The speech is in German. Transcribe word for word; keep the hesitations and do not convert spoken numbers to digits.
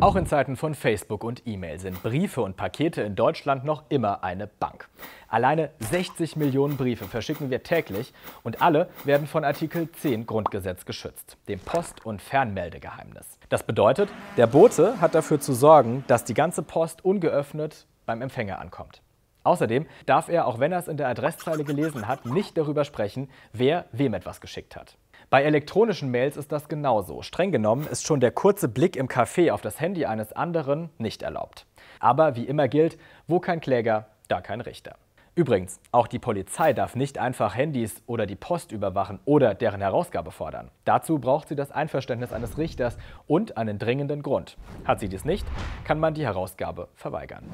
Auch in Zeiten von Facebook und E-Mail sind Briefe und Pakete in Deutschland noch immer eine Bank. Alleine sechzig Millionen Briefe verschicken wir täglich und alle werden von Artikel zehn Grundgesetz geschützt, dem Post- und Fernmeldegeheimnis. Das bedeutet, der Bote hat dafür zu sorgen, dass die ganze Post ungeöffnet beim Empfänger ankommt. Außerdem darf er, auch wenn er es in der Adresszeile gelesen hat, nicht darüber sprechen, wer wem etwas geschickt hat. Bei elektronischen Mails ist das genauso. Streng genommen ist schon der kurze Blick im Café auf das Handy eines anderen nicht erlaubt. Aber wie immer gilt, wo kein Kläger, da kein Richter. Übrigens, auch die Polizei darf nicht einfach Handys oder die Post überwachen oder deren Herausgabe fordern. Dazu braucht sie das Einverständnis eines Richters und einen dringenden Grund. Hat sie dies nicht, kann man die Herausgabe verweigern.